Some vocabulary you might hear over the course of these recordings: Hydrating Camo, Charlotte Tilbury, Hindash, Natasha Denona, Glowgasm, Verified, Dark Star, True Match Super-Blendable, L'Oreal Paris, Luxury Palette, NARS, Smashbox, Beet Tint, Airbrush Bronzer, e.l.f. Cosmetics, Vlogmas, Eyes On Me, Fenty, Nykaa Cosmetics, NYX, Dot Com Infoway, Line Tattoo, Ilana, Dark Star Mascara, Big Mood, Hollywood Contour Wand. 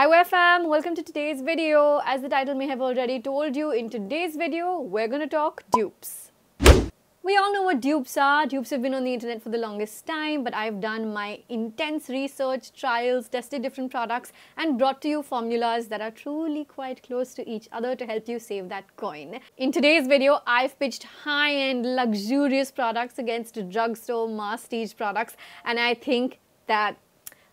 Hi Wear Fam, welcome to today's video. As the title may have already told you, in today's video we're gonna talk dupes. We all know what dupes are. Dupes have been on the internet for the longest time, but I've done my intense research, trials, tested different products and brought to you formulas that are truly quite close to each other to help you save that coin. In today's video, I've pitched high-end luxurious products against drugstore masstige products, and I think that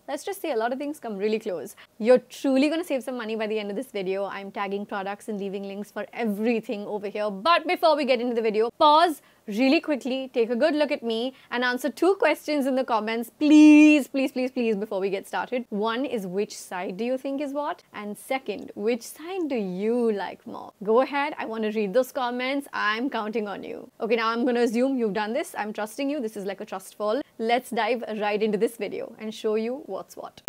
let's just say a lot of things come really close. You're truly going to save some money by the end of this video. I'm tagging products and leaving links for everything over here. But before we get into the video, pause really quickly, take a good look at me and answer two questions in the comments. Please, please, please, please, before we get started. One is, which side do you think is what? And second, which side do you like more? Go ahead. I want to read those comments. I'm counting on you. Okay, now I'm going to assume you've done this. I'm trusting you. This is like a trust fall. Let's dive right into this video and show you what's what.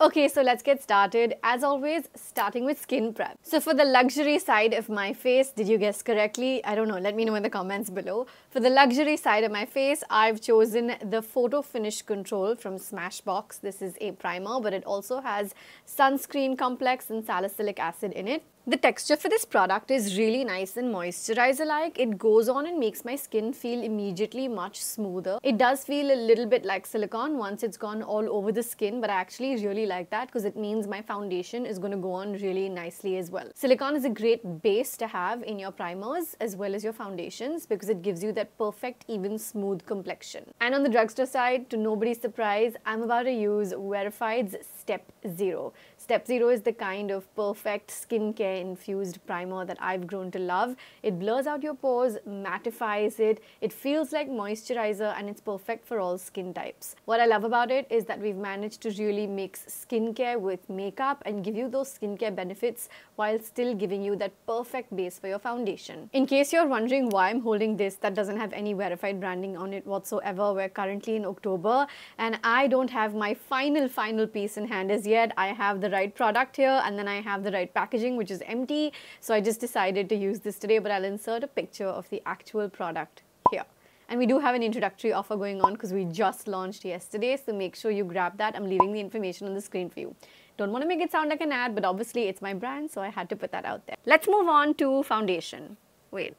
Okay, so let's get started. As always, starting with skin prep. So for the luxury side of my face, did you guess correctly? I don't know, let me know in the comments below. For the luxury side of my face, I've chosen the Photo Finish Control from Smashbox. This is a primer, but it also has sunscreen complex and salicylic acid in it. The texture for this product is really nice and moisturizer-like. It goes on and makes my skin feel immediately much smoother. It does feel a little bit like silicone once it's gone all over the skin, but I actually really like that because it means my foundation is going to go on really nicely as well. Silicone is a great base to have in your primers as well as your foundations because it gives you that perfect, even, smooth complexion. And on the drugstore side, to nobody's surprise, I'm about to use Verified's Step Zero. Step Zero is the kind of perfect skincare infused primer that I've grown to love. It blurs out your pores, mattifies it, it feels like moisturizer, and it's perfect for all skin types. What I love about it is that we've managed to really mix skincare with makeup and give you those skincare benefits while still giving you that perfect base for your foundation. In case you're wondering why I'm holding this that doesn't have any Verified branding on it whatsoever, we're currently in October and I don't have my final piece in hand as yet. I have the right product here and then I have the right packaging which is empty, so I just decided to use this today, but I'll insert a picture of the actual product here. And we do have an introductory offer going on because we just launched yesterday, so make sure you grab that. I'm leaving the information on the screen for you. Don't want to make it sound like an ad, but obviously it's my brand, so I had to put that out there. Let's move on to foundation. Wait,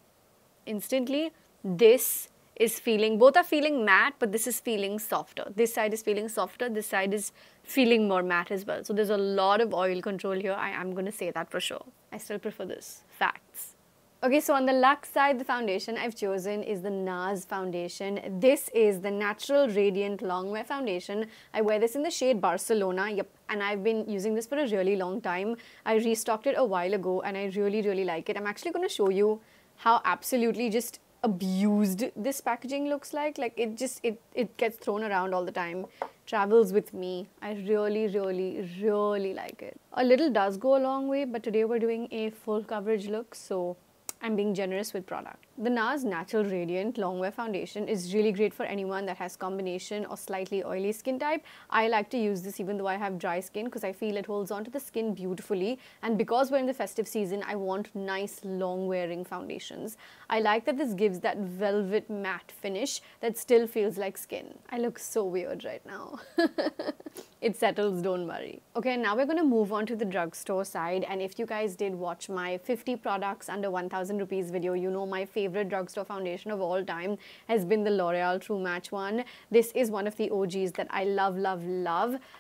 instantly this is feeling, both are feeling matte, but this is feeling softer. This side is feeling softer, this side is feeling more matte as well. So there's a lot of oil control here, I am going to say that for sure. I still prefer this. Facts. Okay, so on the luxe side, the foundation I've chosen is the NARS foundation. This is the Natural Radiant Longwear Foundation. I wear this in the shade Barcelona, yep, and I've been using this for a really long time. I restocked it a while ago and I really like it. I'm actually going to show you how absolutely just abused this packaging looks like it just it gets thrown around all the time, travels with me. I really like it. A little does go a long way, but today we're doing a full coverage look, so I'm being generous with product. The NARS Natural Radiant Longwear Foundation is really great for anyone that has combination or slightly oily skin type. I like to use this even though I have dry skin because I feel it holds onto the skin beautifully, and because we're in the festive season, I want nice long wearing foundations. I like that this gives that velvet matte finish that still feels like skin. I look so weird right now. It settles, don't worry. Okay, now we're going to move on to the drugstore side, and if you guys did watch my 50 products under 1000 rupees video, you know my favorite drugstore foundation of all time has been the L'Oreal True Match one. This is one of the OGs that I love.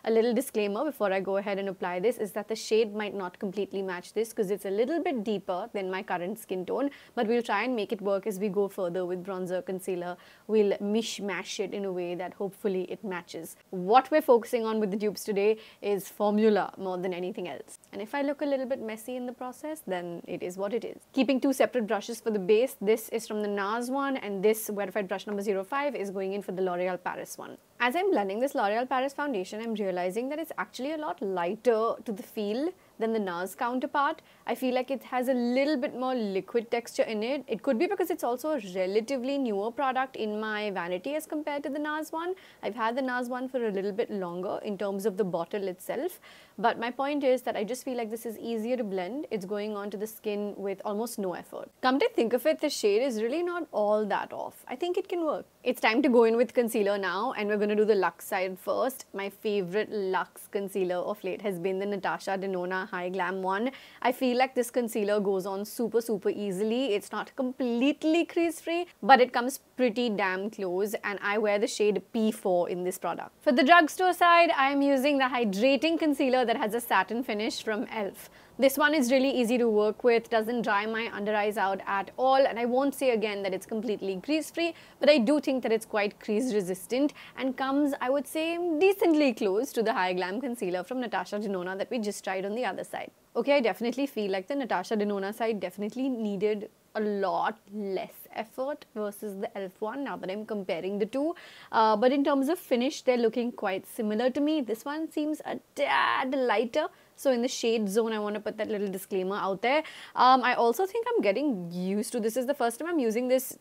A little disclaimer before I go ahead and apply this is that the shade might not completely match this because it's a little bit deeper than my current skin tone, but we'll try and make it work as we go further with bronzer, concealer. We'll mishmash it in a way that hopefully it matches. What we're focusing on with the dupes today is formula more than anything else, and if I look a little bit messy in the process, then it is what it is. Keeping two separate brushes for the base, this is from the NARS one and this Verified brush number 05 is going in for the L'Oreal Paris one. As I'm blending this L'Oreal Paris foundation, I'm realizing that it's actually a lot lighter to the feel than the NARS counterpart. I feel like it has a little bit more liquid texture in it. It could be because it's also a relatively newer product in my vanity as compared to the NARS one. I've had the NARS one for a little bit longer in terms of the bottle itself. But my point is that I just feel like this is easier to blend. It's going onto the skin with almost no effort. Come to think of it, the shade is really not all that off. I think it can work. It's time to go in with concealer now, and we're going to do the Luxe side first. My favorite Luxe concealer of late has been the Natasha Denona High Glam one. I feel like this concealer goes on super easily. It's not completely crease free, but it comes pretty damn close, and I wear the shade P4 in this product. For the drugstore side, I'm using the hydrating concealer that has a satin finish from e.l.f. This one is really easy to work with, doesn't dry my under eyes out at all, and I won't say again that it's completely crease free, but I do think that it's quite crease resistant and comes, I would say, decently close to the High Glam concealer from Natasha Denona that we just tried on the other side. Okay, I definitely feel like the Natasha Denona side definitely needed a lot less effort versus the e.l.f. one, now that I'm comparing the two, but in terms of finish, they're looking quite similar to me. This one seems a tad lighter, so in the shade zone, I want to put that little disclaimer out there. I also think I'm getting used to this. This is the first time I'm using this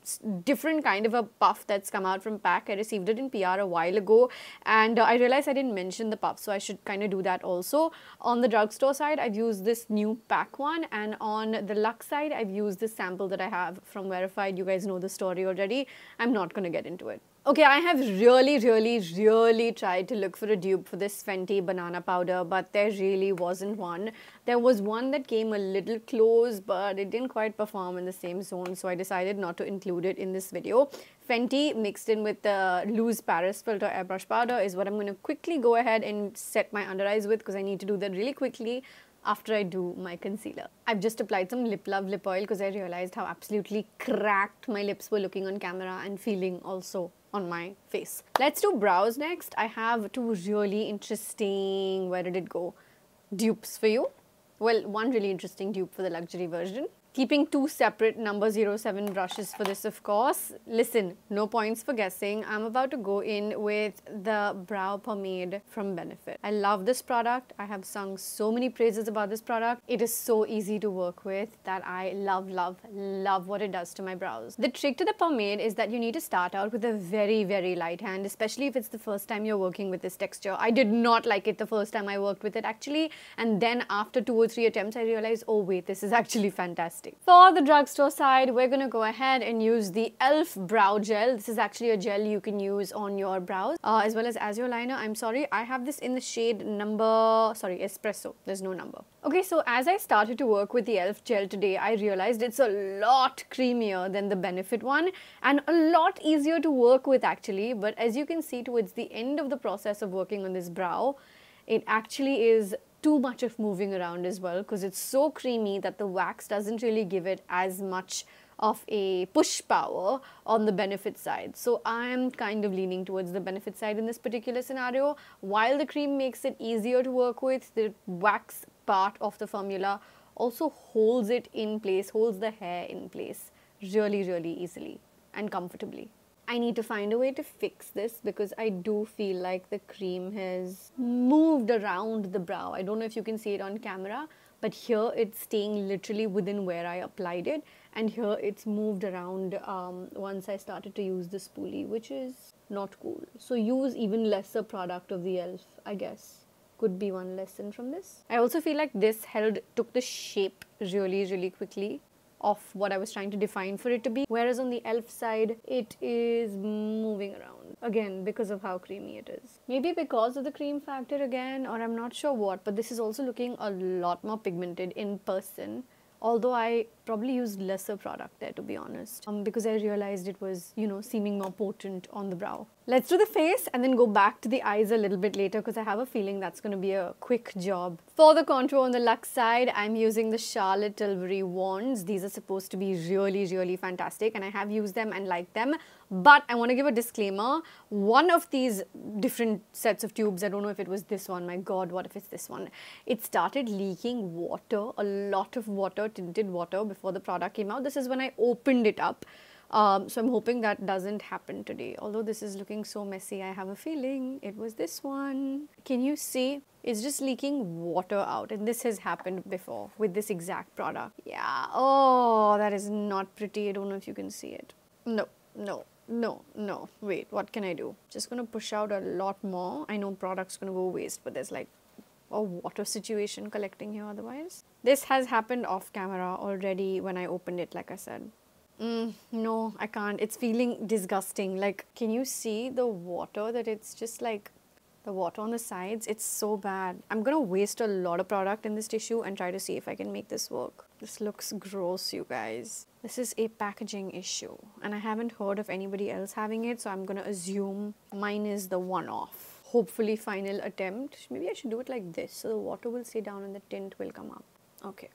different kind of a puff that's come out from PAC. I received it in PR a while ago, and I realized I didn't mention the puff, so I should kind of do that also. On the drugstore side, I've used this new PAC one, and on the Luxe side, I've used this sample that I have from Verified. You guys know the story already. I'm not going to get into it. Okay, I have really tried to look for a dupe for this Fenty banana powder, but there really wasn't one. There was one that came a little close, but it didn't quite perform in the same zone, so I decided not to include it in this video. Fenty mixed in with the loose Paris filter airbrush powder is what I'm going to quickly go ahead and set my under eyes with, because I need to do that really quickly after I do my concealer. I've just applied some Lip Love lip oil because I realized how absolutely cracked my lips were looking on camera and feeling also on my face. Let's do brows next. I have two really interesting, where did it go, dupes for you. Well, one really interesting dupe for the luxury version. Keeping two separate number 07 brushes for this, of course. Listen, no points for guessing. I'm about to go in with the Brow Pomade from Benefit. I love this product. I have sung so many praises about this product. It is so easy to work with that I love what it does to my brows. The trick to the pomade is that you need to start out with a very light hand, especially if it's the first time you're working with this texture. I did not like it the first time I worked with it, actually. And then after 2 or 3 attempts, I realized, oh wait, this is actually fantastic. For the drugstore side, we're going to go ahead and use the e.l.f. Brow Gel. This is actually a gel you can use on your brows as well as your liner. I'm sorry, I have this in the shade Espresso. There's no number. Okay, so as I started to work with the e.l.f. gel today, I realized it's a lot creamier than the Benefit one and a lot easier to work with actually. But as you can see towards the end of the process of working on this brow, it actually is too much of moving around as well, because it's so creamy that the wax doesn't really give it as much of a push power on the Benefit side. So I'm kind of leaning towards the Benefit side in this particular scenario. While the cream makes it easier to work with, the wax part of the formula also holds it in place, holds the hair in place really easily and comfortably. I need to find a way to fix this because I do feel like the cream has moved around the brow. I don't know if you can see it on camera, but here it's staying literally within where I applied it, and here it's moved around once I started to use the spoolie, which is not cool. So use even lesser product of the e.l.f., I guess. Could be one lesson from this. I also feel like this took the shape really quickly of what I was trying to define for it to be, whereas on the e.l.f. side, it is moving around, again, because of how creamy it is. Maybe because of the cream factor again, or I'm not sure what, but this is also looking a lot more pigmented in person, although I probably used lesser product there, to be honest, because I realized it was, you know, seeming more potent on the brow. Let's do the face and then go back to the eyes a little bit later because I have a feeling that's going to be a quick job. For the contour on the Luxe side, I'm using the Charlotte Tilbury wands. These are supposed to be really fantastic, and I have used them and liked them, but I want to give a disclaimer. One of these different sets of tubes, I don't know if it was this one, my god, what if it's this one? It started leaking water, a lot of water, tinted water, before the product came out. This is when I opened it up. So I'm hoping that doesn't happen today. Although this is looking so messy, I have a feeling it was this one. Can you see? is just leaking water out, and this has happened before with this exact product. Yeah, oh, that is not pretty. I don't know if you can see it. No, no, no, no. Wait, what can I do? Just gonna push out a lot more. I know product's gonna go waste, but there's like a water situation collecting here otherwise. This has happened off camera already when I opened it, like I said. No, I can't. It's feeling disgusting. Like, can you see the water that it's just like the water on the sides? It's so bad. I'm gonna waste a lot of product in this tissue and try to see if I can make this work. This looks gross, you guys. This is a packaging issue, and I haven't heard of anybody else having it, so I'm gonna assume mine is the one-off. Hopefully final attempt. Maybe I should do it like this, so the water will stay down and the tint will come up. Okay,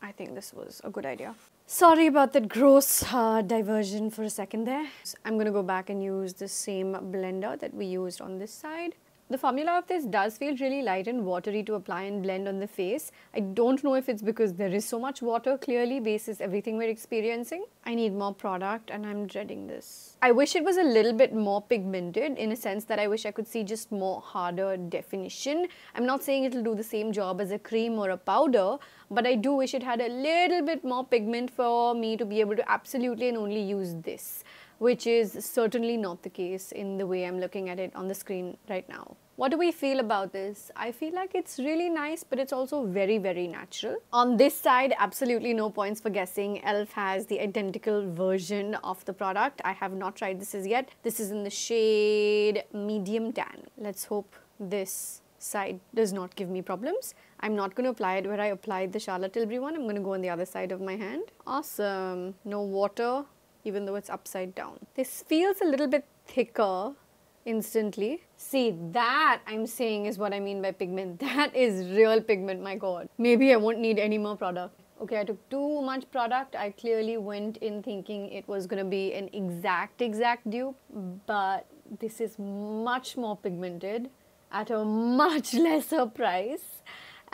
I think this was a good idea. Sorry about that gross diversion for a second there. So I'm gonna go back and use the same blender that we used on this side. The formula of this does feel really light and watery to apply and blend on the face. I don't know if it's because there is so much water, clearly, basis everything we're experiencing. I need more product and I'm dreading this. I wish it was a little bit more pigmented, in a sense that I wish I could see just more harder definition. I'm not saying it'll do the same job as a cream or a powder, but I do wish it had a little bit more pigment for me to be able to absolutely and only use this, which is certainly not the case in the way I'm looking at it on the screen right now. What do we feel about this? I feel like it's really nice, but it's also very, very natural. On this side, absolutely no points for guessing. e.l.f. has the identical version of the product. I have not tried this as yet. This is in the shade medium tan. Let's hope this side does not give me problems. I'm not going to apply it where I applied the Charlotte Tilbury one. I'm going to go on the other side of my hand. Awesome. No water, even though it's upside down. This feels a little bit thicker instantly. See, that I'm saying is what I mean by pigment. That is real pigment, my god. Maybe I won't need any more product. Okay, I took too much product. I clearly went in thinking it was gonna be an exact dupe, but this is much more pigmented at a much lesser price.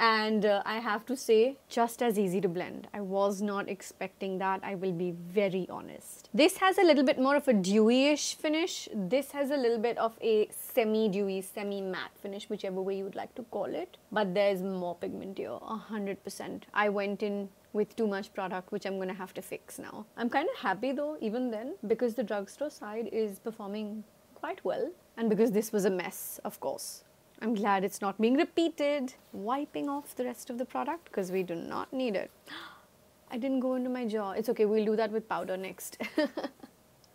And I have to say, just as easy to blend. I was not expecting that, I will be very honest. This has a little bit more of a dewy-ish finish. This has a little bit of a semi-dewy, semi-matte finish, whichever way you'd like to call it. But there's more pigment here, 100%. I went in with too much product, which I'm gonna have to fix now. I'm kind of happy though, even then, because the drugstore side is performing quite well. And because this was a mess, of course. I'm glad it's not being repeated. Wiping off the rest of the product because we do not need it. I didn't go into my jaw. It's okay, we'll do that with powder next.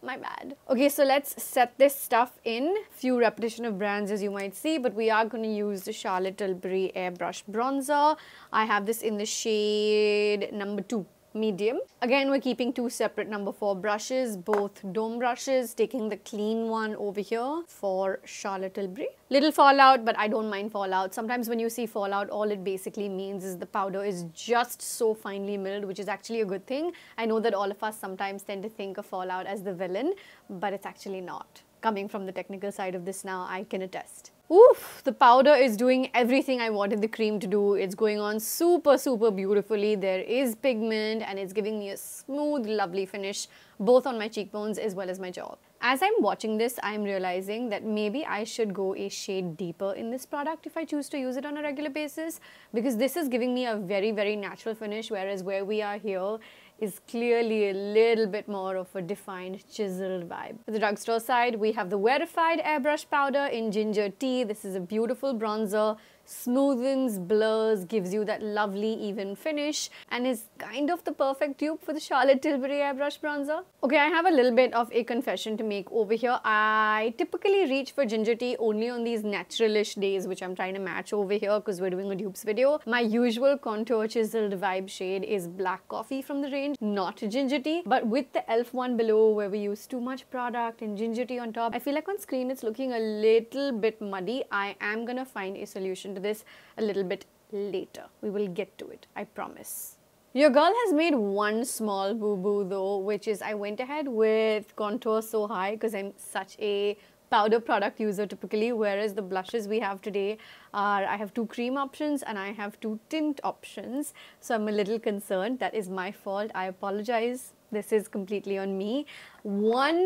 My bad. Okay, so let's set this stuff in. Few repetition of brands as you might see, but we are going to use the Charlotte Tilbury Airbrush Bronzer. I have this in the shade number 2. Medium. Again, we're keeping two separate number 4 brushes, both dome brushes, taking the clean one over here for Charlotte Tilbury. Little fallout, but I don't mind fallout. Sometimes when you see fallout, all it basically means is the powder is just so finely milled, which is actually a good thing. I know that all of us sometimes tend to think of fallout as the villain, but it's actually not. Coming from the technical side of this now, I can attest. Oof, the powder is doing everything I wanted the cream to do. It's going on super, super beautifully. There is pigment and it's giving me a smooth, lovely finish, both on my cheekbones as well as my jaw. As I'm watching this, I'm realizing that maybe I should go a shade deeper in this product if I choose to use it on a regular basis, because this is giving me a very, very natural finish, whereas where we are here is clearly a little bit more of a defined, chiseled vibe. For the drugstore side, we have the Verified Airbrush Powder in Ginger Tea. This is a beautiful bronzer, smoothens, blurs, gives you that lovely even finish, and is kind of the perfect dupe for the Charlotte Tilbury Airbrush Bronzer. Okay, I have a little bit of a confession to make over here. I typically reach for Ginger Tea only on these naturalish days, which I'm trying to match over here because we're doing a dupes video. My usual contour chiseled vibe shade is Black Coffee from the range, not Ginger Tea, but with the e.l.f. one below where we use too much product and Ginger Tea on top, I feel like on screen it's looking a little bit muddy. I am gonna find a solution to this a little bit later. We will get to it, I promise. Your girl has made one small boo-boo though, which is I went ahead with contour so high because I'm such a powder product user typically, whereas the blushes we have today are, I have two cream options and I have two tint options, so I'm a little concerned. That is my fault, I apologize. This is completely on me. One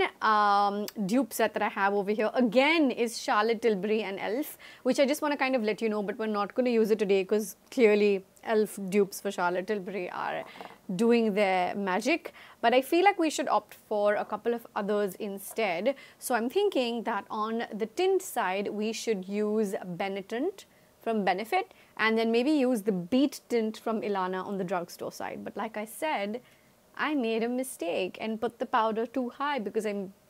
dupe set that I have over here again is Charlotte Tilbury and e.l.f., which I just want to kind of let you know, but we're not going to use it today because clearly e.l.f. dupes for Charlotte Tilbury are doing their magic. But I feel like we should opt for a couple of others instead. So I'm thinking that on the tint side, we should use Benetint from Benefit and then maybe use the Beet Tint from Ilana on the drugstore side. But like I said, I made a mistake and put the powder too high because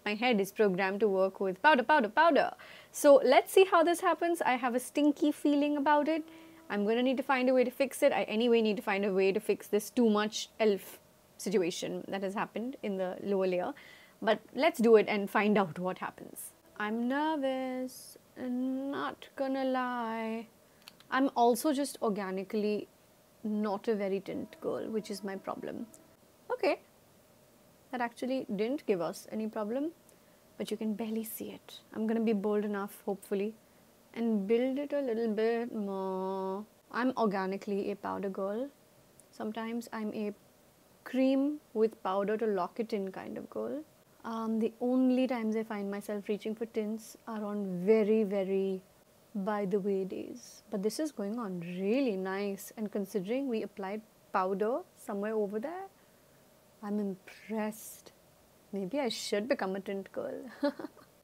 my head is programmed to work with powder, powder, powder. So let's see how this happens. I have a stinky feeling about it. I'm going to need to find a way to fix it. I anyway need to find a way to fix this too much e.l.f. situation that has happened in the lower layer. But let's do it and find out what happens. I'm nervous, I'm not gonna lie. I'm also just organically not a very tint girl, which is my problem. Okay, that actually didn't give us any problem, but you can barely see it. I'm gonna be bold enough, hopefully, and build it a little bit more. I'm organically a powder girl. Sometimes I'm a cream with powder to lock it in kind of girl. The only times I find myself reaching for tints are on very, very by the way days. But this is going on really nice, and considering we applied powder somewhere over there, I'm impressed. Maybe I should become a tint girl.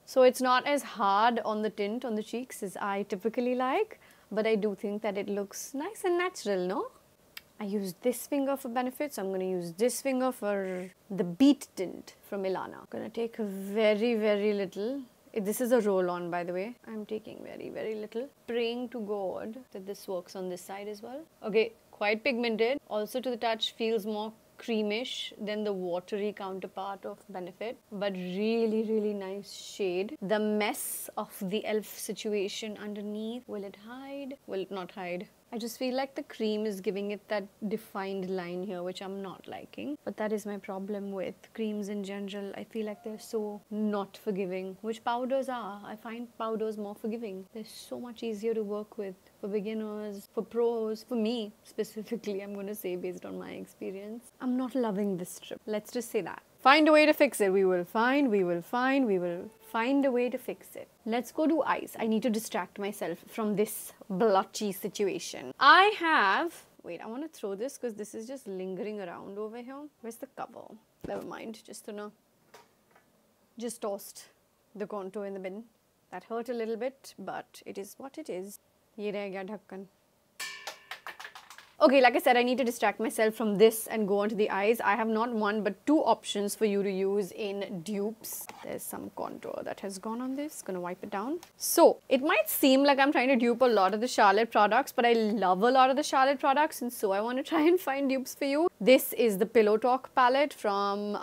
So it's not as hard on the tint on the cheeks as I typically like, but I do think that it looks nice and natural, no? I used this finger for Benefit, so I'm going to use this finger for the Beet Tint from Ilana. I'm going to take very, very little. This is a roll-on, by the way. I'm taking very, very little. Praying to God that this works on this side as well. Okay, quite pigmented. Also to the touch, feels more creamish than the watery counterpart of Benefit, but really, really nice shade. The mess of the e.l.f. situation underneath, will it hide? Will it not hide? I just feel like the cream is giving it that defined line here, which I'm not liking. But that is my problem with creams in general. I feel like they're so not forgiving, which powders are. I find powders more forgiving. They're so much easier to work with for beginners, for pros, for me specifically, I'm going to say, based on my experience. I'm not loving this strip. Let's just say that. Find a way to fix it. We will find a way to fix it. Let's go do eyes. I need to distract myself from this blotchy situation. I have... Wait, I want to throw this because this is just lingering around over here. Where's the cover? Never mind. Just tossed the contour in the bin. That hurt a little bit, but it is what it is. Ye reh gaya dhakkan. Okay, like I said, I need to distract myself from this and go on to the eyes. I have not one but two options for you to use in dupes. There's some contour that has gone on this. Gonna wipe it down. So, it might seem like I'm trying to dupe a lot of the Charlotte products, but I love a lot of the Charlotte products, and so I want to try and find dupes for you. This is the Pillow Talk palette from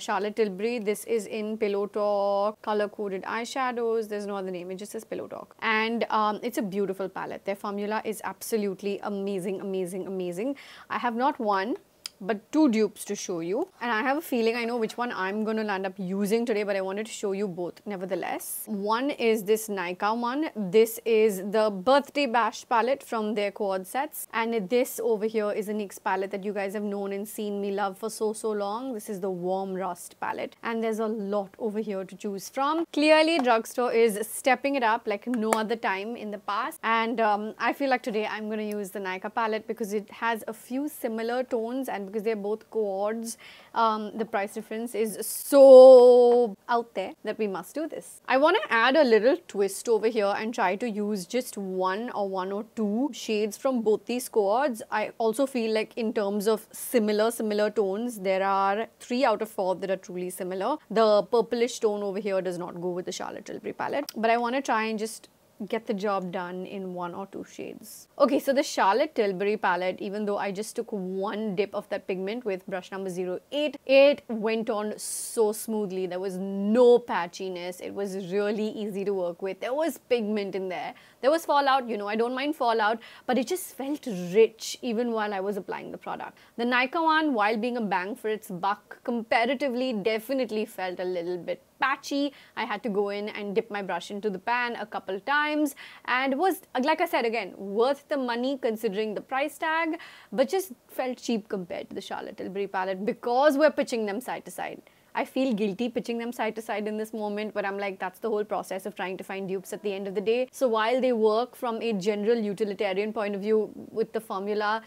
Charlotte Tilbury. This is in Pillow Talk color-coded eyeshadows. There's no other name. It just says Pillow Talk. And it's a beautiful palette. Their formula is absolutely amazing, amazing, amazing. I have not one but two dupes to show you, and I have a feeling I know which one I'm going to land up using today, but I wanted to show you both nevertheless. One is this Nykaa one. This is the Birthday Bash palette from their quad sets, and this over here is a NYX palette that you guys have known and seen me love for so long. This is the Warm Rust palette, and there's a lot over here to choose from. Clearly drugstore is stepping it up like no other time in the past, and I feel like today I'm going to use the Nykaa palette because it has a few similar tones, and because they're both quads, the price difference is so out there that we must do this. I want to add a little twist over here and try to use just one or two shades from both these quads. I also feel like in terms of similar tones, there are 3 out of 4 that are truly similar. The purplish tone over here does not go with the Charlotte Tilbury palette, but I want to try and just get the job done in 1 or 2 shades. Okay, so the Charlotte Tilbury palette, even though I just took one dip of that pigment with brush number 08, it went on so smoothly. There was no patchiness. It was really easy to work with. There was pigment in there. There was fallout, you know, I don't mind fallout, but it just felt rich even while I was applying the product. The Nykaa one, while being a bang for its buck, comparatively definitely felt a little bit patchy. I had to go in and dip my brush into the pan a couple times, and was, like I said again, worth the money considering the price tag, but just felt cheap compared to the Charlotte Tilbury palette because we're pitching them side to side. I feel guilty pitching them side to side in this moment, but I'm like, that's the whole process of trying to find dupes at the end of the day. So while they work from a general utilitarian point of view with the formula,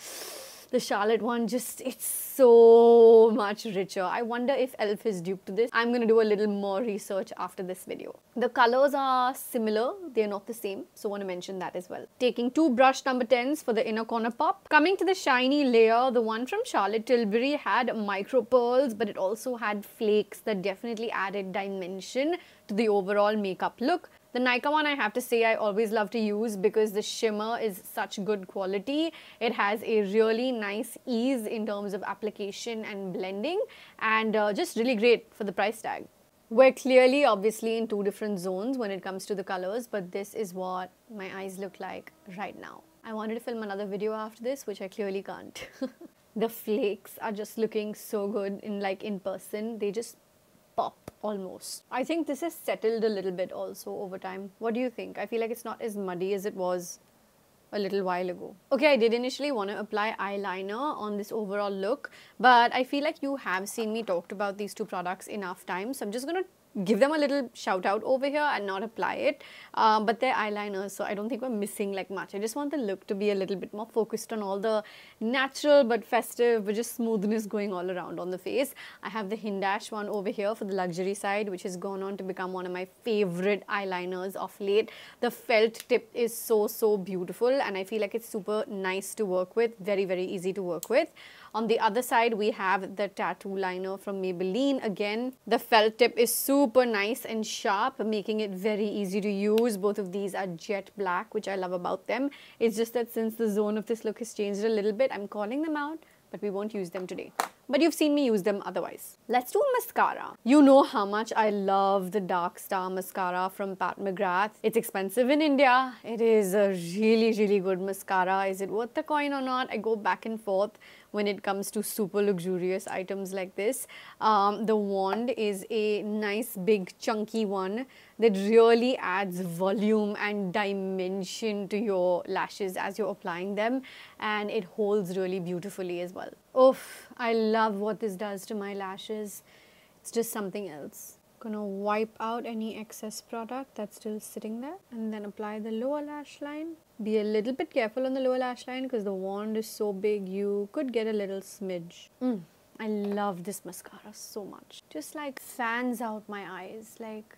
the Charlotte one just, it's so much richer. I wonder if e.l.f. is dupe to this. I'm going to do a little more research after this video. The colors are similar. They're not the same. So I want to mention that as well. Taking two brush number 10s for the inner corner pop. Coming to the shiny layer, the one from Charlotte Tilbury had micro pearls, but it also had flakes that definitely added dimension to the overall makeup look. The Nykaa one, I have to say, I always love to use because the shimmer is such good quality. It has a really nice ease in terms of application and blending, and just really great for the price tag. We're clearly obviously in two different zones when it comes to the colors, but this is what my eyes look like right now. I wanted to film another video after this, which I clearly can't. The flakes are just looking so good in person. They just pop almost. I think this has settled a little bit also over time. What do you think? I feel like it's not as muddy as it was a little while ago. Okay, I did initially want to apply eyeliner on this overall look, but I feel like you have seen me talked about these two products enough times, so I'm just going to give them a little shout out over here and not apply it, but they're eyeliners, so I don't think we're missing like much. I just want the look to be a little bit more focused on all the natural but festive, but just smoothness going all around on the face. I have the Hindash one over here for the luxury side, which has gone on to become one of my favorite eyeliners of late. The felt tip is so beautiful, and I feel like it's super nice to work with, very easy to work with. On the other side, we have the tattoo liner from Maybelline. Again, the felt tip is super nice and sharp, making it very easy to use. Both of these are jet black, which I love about them. It's just that since the zone of this look has changed a little bit, I'm calling them out, but we won't use them today. But you've seen me use them otherwise. Let's do mascara. You know how much I love the Dark Star mascara from Pat McGrath. It's expensive in India. It is a really good mascara. Is it worth the coin or not? I go back and forth when it comes to super luxurious items like this. The wand is a nice big chunky one that really adds volume and dimension to your lashes as you're applying them, and it holds really beautifully as well. Oof, I love what this does to my lashes. It's just something else. Gonna wipe out any excess product that's still sitting there, and then apply the lower lash line. Be a little bit careful on the lower lash line because the wand is so big, you could get a little smidge. I love this mascara so much. Just like fans out my eyes, like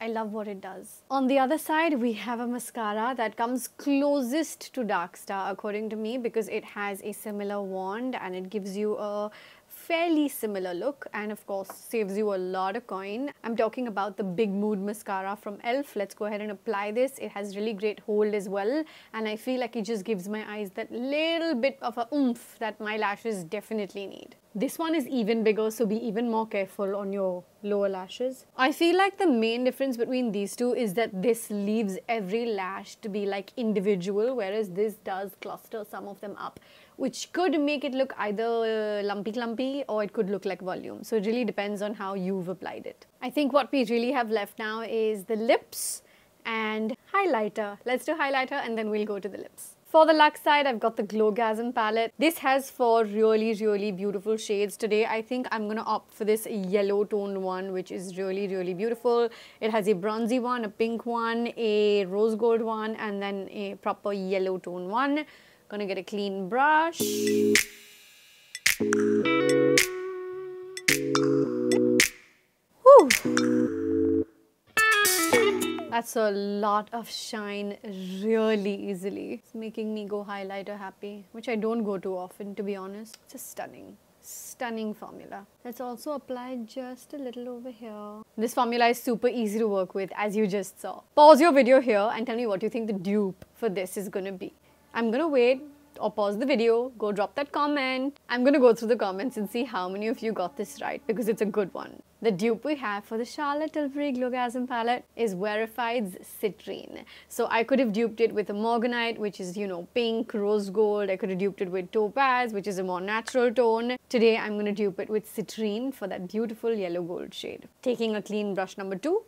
I love what it does. On the other side, we have a mascara that comes closest to Dark Star according to me because it has a similar wand and it gives you a fairly similar look, and of course saves you a lot of coin. I'm talking about the Big Mood mascara from e.l.f. Let's go ahead and apply this. It has really great hold as well, and I feel like it just gives my eyes that little bit of a oomph that my lashes definitely need. This one is even bigger, so be even more careful on your lower lashes. I feel like the main difference between these two is that this leaves every lash to be like individual, whereas this does cluster some of them up, which could make it look either lumpy or it could look like volume. So it really depends on how you've applied it. I think what we really have left now is the lips and highlighter. Let's do highlighter and then we'll go to the lips. For the luxe side, I've got the Glowgasm palette. This has four really beautiful shades. Today, I think I'm going to opt for this yellow toned one, which is really beautiful. It has a bronzy one, a pink one, a rose gold one, and then a proper yellow toned one. Gonna get a clean brush. That's a lot of shine really easily. It's making me go highlighter happy, which I don't go too often, to be honest. It's just stunning formula. Let's also apply just a little over here. This formula is super easy to work with, as you just saw. Pause your video here and tell me what you think the dupe for this is gonna be. I'm gonna wait, or pause the video, go drop that comment. I'm gonna go through the comments and see how many of you got this right, because it's a good one. The dupe we have for the Charlotte Tilbury Glogasm palette is Wearified's Citrine. So I could have duped it with a Morganite, which is, you know, pink, rose gold. I could have duped it with Topaz, which is a more natural tone. Today I'm going to dupe it with Citrine for that beautiful yellow gold shade. Taking a clean brush number 2.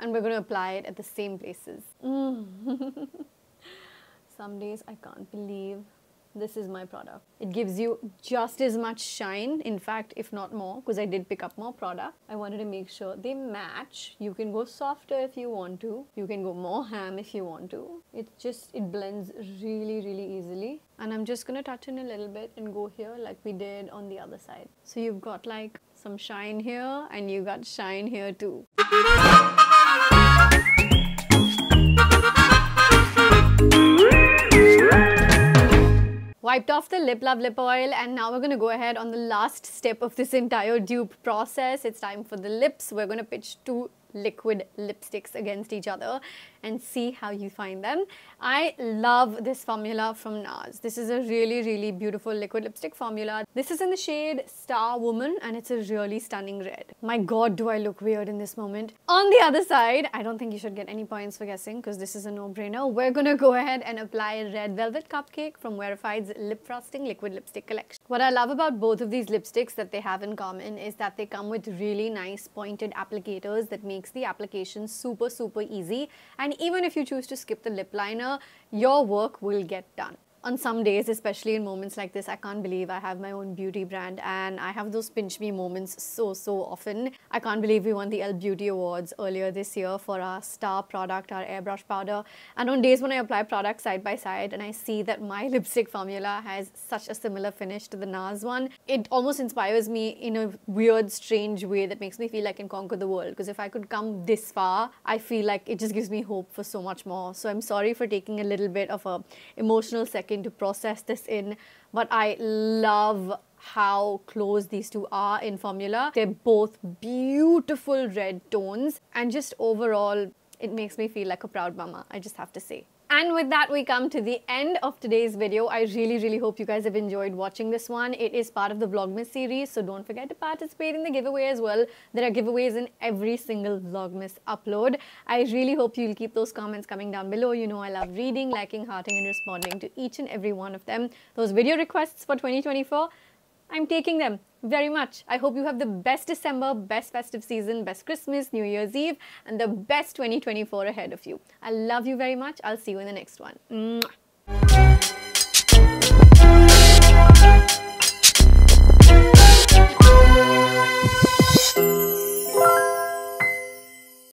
And we're going to apply it at the same places. Some days I can't believe this is my product. It gives you just as much shine, in fact, if not more, because I did pick up more product. I wanted to make sure they match. You can go softer if you want to. You can go more ham if you want to. It blends really, really easily. And I'm just gonna touch in a little bit and go here like we did on the other side. So you've got like some shine here and you got shine here too. Wiped off the Lip Love lip oil, and now we're going to go ahead on the last step of this entire dupe process. It's time for the lips. We're going to pitch two liquid lipsticks against each other and see how you find them. I love this formula from NARS. This is a really, really beautiful liquid lipstick formula. This is in the shade Star Woman and it's a really stunning red. My God, do I look weird in this moment. On the other side, I don't think you should get any points for guessing because this is a no-brainer. We're gonna go ahead and apply Red Velvet Cupcake from Verified's Lip Frosting Liquid Lipstick Collection. What I love about both of these lipsticks that they have in common is that they come with really nice pointed applicators that makes the application super, super easy. And even if you choose to skip the lip liner, your work will get done. On some days, especially in moments like this, I can't believe I have my own beauty brand and I have those pinch me moments so often. I can't believe we won the e.l.f. Beauty Awards earlier this year for our star product, our airbrush powder. And on days when I apply products side by side and I see that my lipstick formula has such a similar finish to the NARS one, it almost inspires me in a weird, strange way that makes me feel I can conquer the world. Because if I could come this far, I feel like it just gives me hope for so much more. So I'm sorry for taking a little bit of an emotional second to process this in, but I love how close these two are in formula. They're both beautiful red tones and just overall it makes me feel like a proud mama, I just have to say. And with that, we come to the end of today's video. I really, really hope you guys have enjoyed watching this one. It is part of the Vlogmas series, so don't forget to participate in the giveaway as well. There are giveaways in every single Vlogmas upload. I really hope you'll keep those comments coming down below. You know I love reading, liking, hearting, and responding to each and every one of them. Those video requests for 2024, I'm taking them very much. I hope you have the best December, best festive season, best Christmas, New Year's Eve, and the best 2024 ahead of you. I love you very much. I'll see you in the next one. Mwah.